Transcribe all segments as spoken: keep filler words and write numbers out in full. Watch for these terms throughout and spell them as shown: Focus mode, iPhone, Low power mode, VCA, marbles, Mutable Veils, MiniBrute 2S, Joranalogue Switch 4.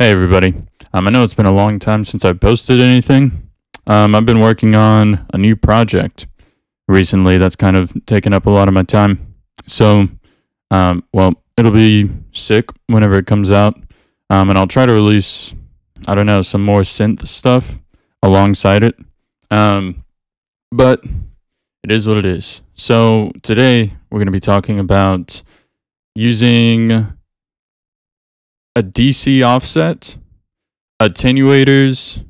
Hey everybody, um, I know it's been a long time since I posted anything. Um, I've been working on a new project recently that's kind of taken up a lot of my time. So, um, well, it'll be sick whenever it comes out. Um, and I'll try to release, I don't know, some more synth stuff alongside it. Um, but it is what it is. So today we're going to be talking about using a D C offset, attenuators,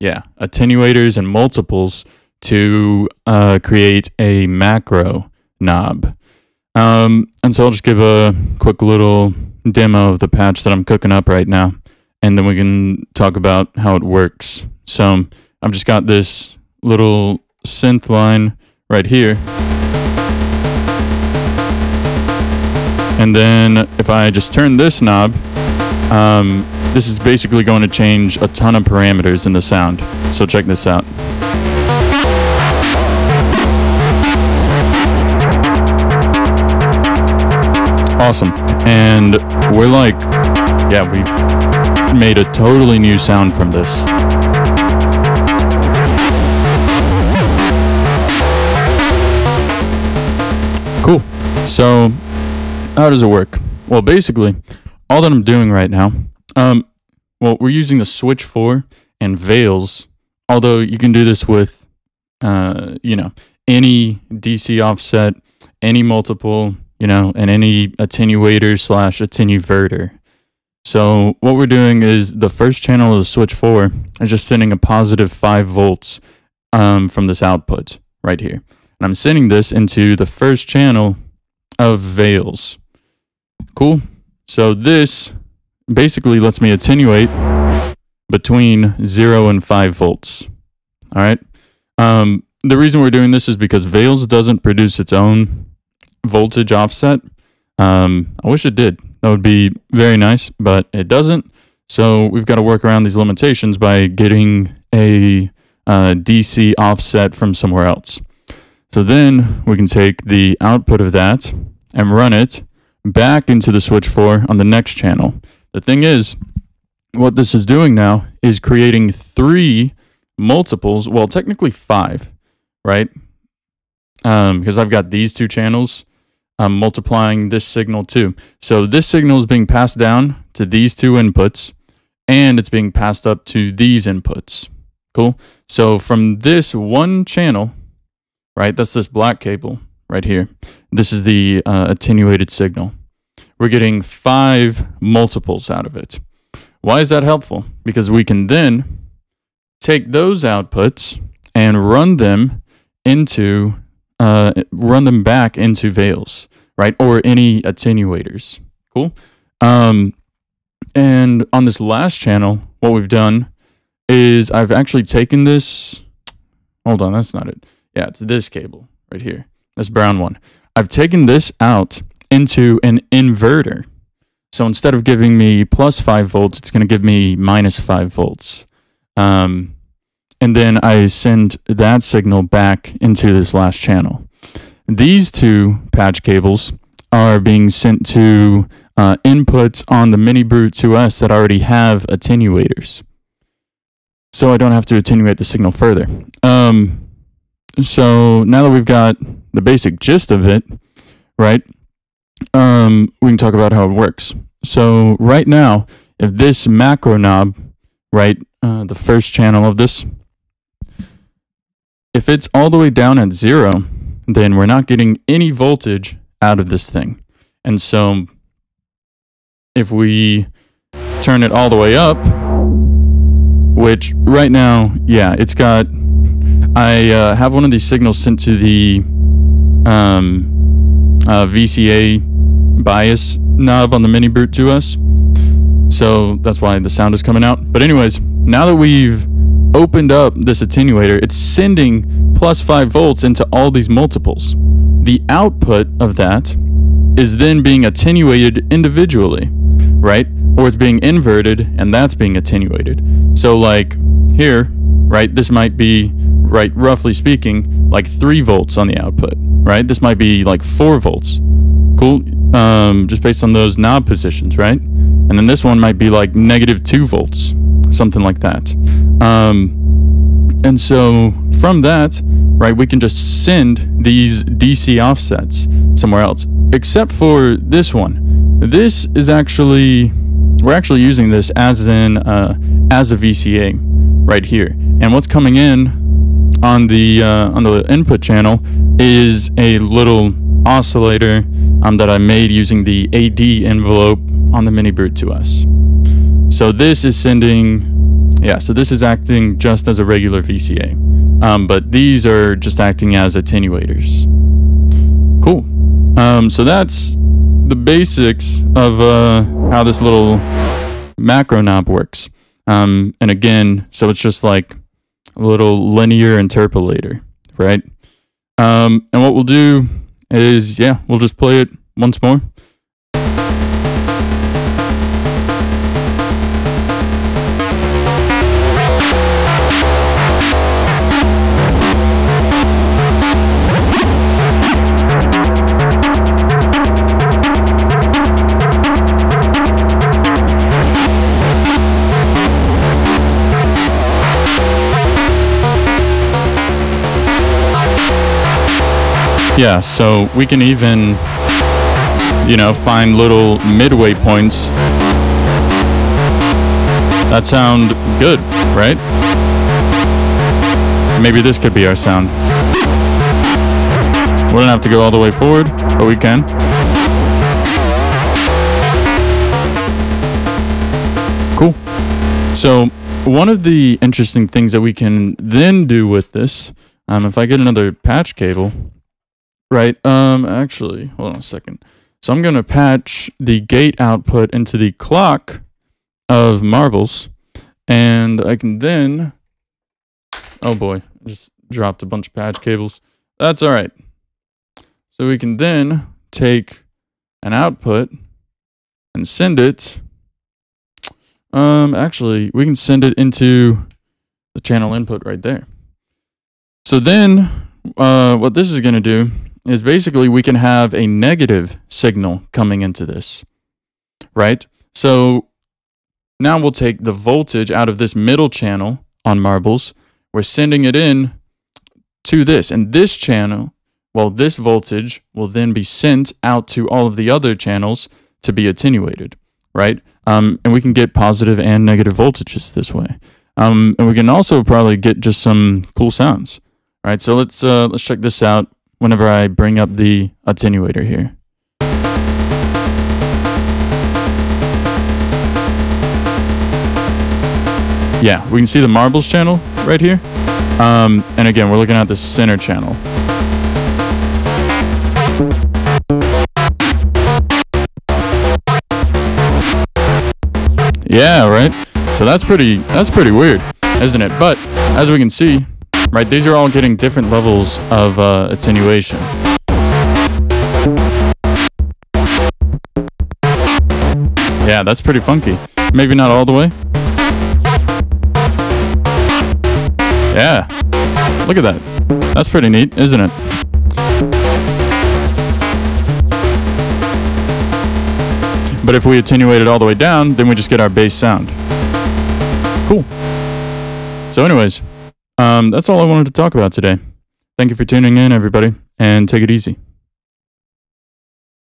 yeah, attenuators and multiples to uh, create a macro knob. Um, and so I'll just give a quick little demo of the patch that I'm cooking up right now, and then we can talk about how it works. So I've just got this little synth line right here. And then if I just turn this knob, Um, this is basically going to change a ton of parameters in the sound. So check this out. Awesome. And we're like, yeah, we've made a totally new sound from this. Cool. So how does it work? Well, basically, all that I'm doing right now, um, well, we're using the Switch four and Veils, although you can do this with, uh, you know, any D C offset, any multiple, you know, and any attenuator slash attenuverter. So what we're doing is the first channel of the Switch four is just sending a positive five volts um, from this output right here. And I'm sending this into the first channel of Veils. Cool. So this basically lets me attenuate between zero and five volts. All right. Um, the reason we're doing this is because Veils doesn't produce its own voltage offset. Um, I wish it did. That would be very nice, but it doesn't. So we've got to work around these limitations by getting a uh, D C offset from somewhere else. So then we can take the output of that and run it back into the Switch four on the next channel. The thing is, what this is doing now is creating three multiples, well, technically five, right? Um, because I've got these two channels, I'm multiplying this signal too. So this signal is being passed down to these two inputs, and it's being passed up to these inputs. Cool? So from this one channel, right, that's this black cable right here, this is the uh, attenuated signal. We're getting five multiples out of it. Why is that helpful? Because we can then take those outputs and run them into, uh, run them back into Veils, right? Or any attenuators. Cool. Um, and on this last channel, what we've done is I've actually taken this. Hold on, that's not it. Yeah, it's this cable right here. This brown one. I've taken this out into an inverter. So instead of giving me plus five volts, it's going to give me minus five volts. Um, and then I send that signal back into this last channel. These two patch cables are being sent to uh, inputs on the MiniBrute two S that already have attenuators. So I don't have to attenuate the signal further. Um, so now that we've got the basic gist of it, right, um, we can talk about how it works. So right now, if this macro knob, right, uh, the first channel of this, if it's all the way down at zero, then we're not getting any voltage out of this thing. And so if we turn it all the way up, which right now, yeah, it's got, I uh, have one of these signals sent to the Um, uh, V C A bias knob on the MiniBrute two S, so that's why the sound is coming out. But anyways, now that we've opened up this attenuator, it's sending plus five volts into all these multiples. The output of that is then being attenuated individually, right? Or it's being inverted, and that's being attenuated. So like here, right, this might be, right, roughly speaking, like three volts on the output, right? This might be like four volts. Cool. Um, just based on those knob positions, right? And And then this one might be like negative two volts, something like that. Um, and so from that, right, we can just send these D C offsets somewhere else, except for this one. This is actually, we're actually using this as in, uh, as a V C A right here. And what's coming in on the uh, on the input channel is a little oscillator um, that I made using the A D envelope on the MiniBrute two S. So this is sending, yeah, so this is acting just as a regular V C A, um, but these are just acting as attenuators. Cool. Um, so that's the basics of uh, how this little macro knob works. Um, and again, so it's just like a little linear interpolator, right? Um, and what we'll do is, yeah, we'll just play it once more. Yeah, so we can even, you know, find little midway points that sound good, right? Maybe this could be our sound. We don't have to go all the way forward, but we can. Cool. So one of the interesting things that we can then do with this, um, if I get another patch cable, right, um, actually, hold on a second. So I'm going to patch the gate output into the clock of marbles, and I can then, oh boy, just dropped a bunch of patch cables. That's all right. So we can then take an output and send it, um, actually, we can send it into the channel input right there. So then, uh, what this is going to do is basically we can have a negative signal coming into this, right? So now we'll take the voltage out of this middle channel on marbles. We're sending it in to this. And this channel, well, this voltage will then be sent out to all of the other channels to be attenuated, right? Um, and we can get positive and negative voltages this way. Um, and we can also probably get just some cool sounds, right? So let's, uh, let's check this out. Whenever I bring up the attenuator here. Yeah, we can see the marbles channel right here. Um, and again, we're looking at the center channel. Yeah, right? So that's pretty, that's pretty weird, isn't it? But as we can see, right, these are all getting different levels of uh, attenuation. Yeah, that's pretty funky. Maybe not all the way. Yeah, look at that. That's pretty neat, isn't it? But if we attenuate it all the way down, then we just get our bass sound. Cool. So anyways, Um, that's all I wanted to talk about today. Thank you for tuning in, everybody, and take it easy.